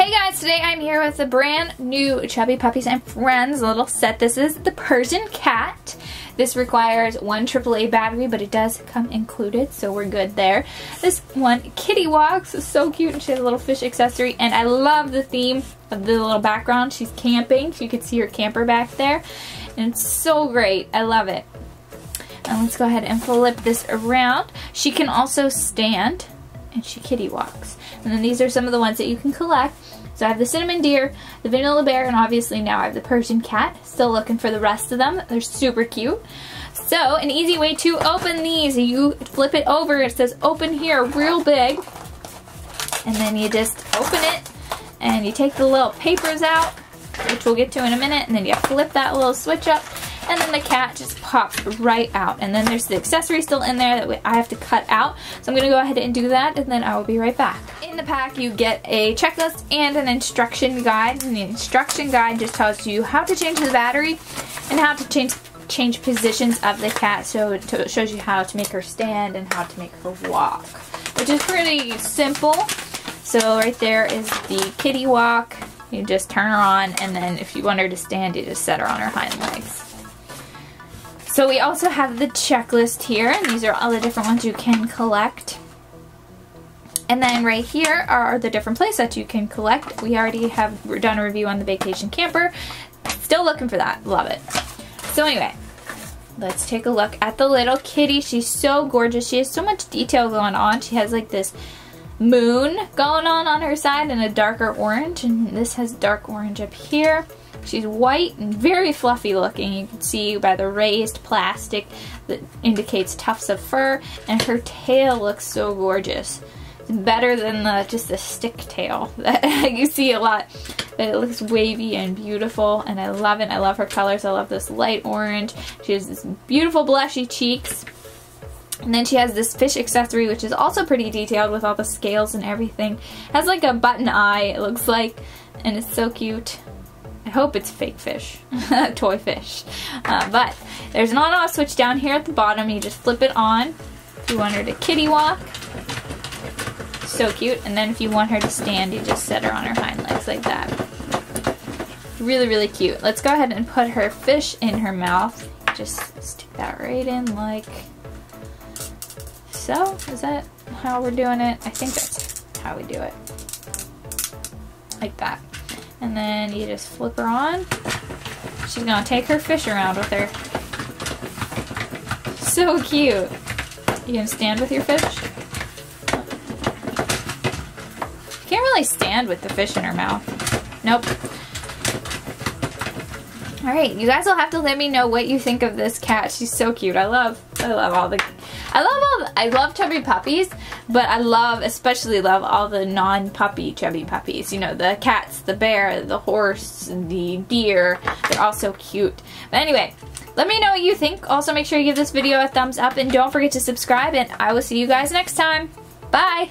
Hey guys, today I'm here with the brand new Chubby Puppies and Friends little set. This is the Persian Cat. This requires one AAA battery, but it does come included, so we're good there. This one, Kittywoks, is so cute, and she has a little fish accessory, and I love the theme of the little background. She's camping, so you can see her camper back there, and it's so great. I love it. And let's go ahead and flip this around. She can also stand, and she Kittywoks. And then these are some of the ones that you can collect. So I have the Cinnamon Deer, the Vanilla Bear, and obviously now I have the Persian Cat. Still looking for the rest of them. They're super cute. So an easy way to open these, you flip it over. It says open here real big. And then you just open it and you take the little papers out, which we'll get to in a minute. And then you flip that little switch up and then the cat just pops right out. And then there's the accessory still in there that I have to cut out. So I'm going to go ahead and do that and then I will be right back. In the pack you get a checklist and an instruction guide, and the instruction guide just tells you how to change the battery and how to change positions of the cat, so it shows you how to make her stand and how to make her walk, which is pretty simple. So right there is the Kittywoks. You just turn her on, and then if you want her to stand you just set her on her hind legs. So we also have the checklist here, and these are all the different ones you can collect. And then right here are the different playsets that you can collect. We already have done a review on the Vacation Camper. Still looking for that. Love it. So anyway, let's take a look at the little kitty. She's so gorgeous. She has so much detail going on. She has like this moon going on her side and a darker orange. And this has dark orange up here. She's white and very fluffy looking. You can see by the raised plastic that indicates tufts of fur. And her tail looks so gorgeous. Better than just the stick tail that you see a lot. It looks wavy and beautiful, and I love it. I love her colors. I love this light orange. She has this beautiful blushy cheeks, and then she has this fish accessory, which is also pretty detailed with all the scales and everything. It has like a button eye, it looks like, and it's so cute. I hope it's fake fish, toy fish. But there's an on-off switch down here at the bottom. You just flip it on if you want her to kitty walk. So cute. And then if you want her to stand, you just set her on her hind legs like that. Really, really cute. Let's go ahead and put her fish in her mouth. Just stick that right in like so. Is that how we're doing it? I think that's how we do it. Like that. And then you just flip her on. She's gonna take her fish around with her. So cute. You gonna stand with your fish? Can't really stand with the fish in her mouth. Nope. Alright, you guys will have to let me know what you think of this cat. She's so cute. I love chubby puppies, but I especially love all the non-puppy chubby puppies. You know, the cats, the bear, the horse, the deer. They're all so cute. But anyway, let me know what you think. Also, make sure you give this video a thumbs up and don't forget to subscribe, and I will see you guys next time. Bye!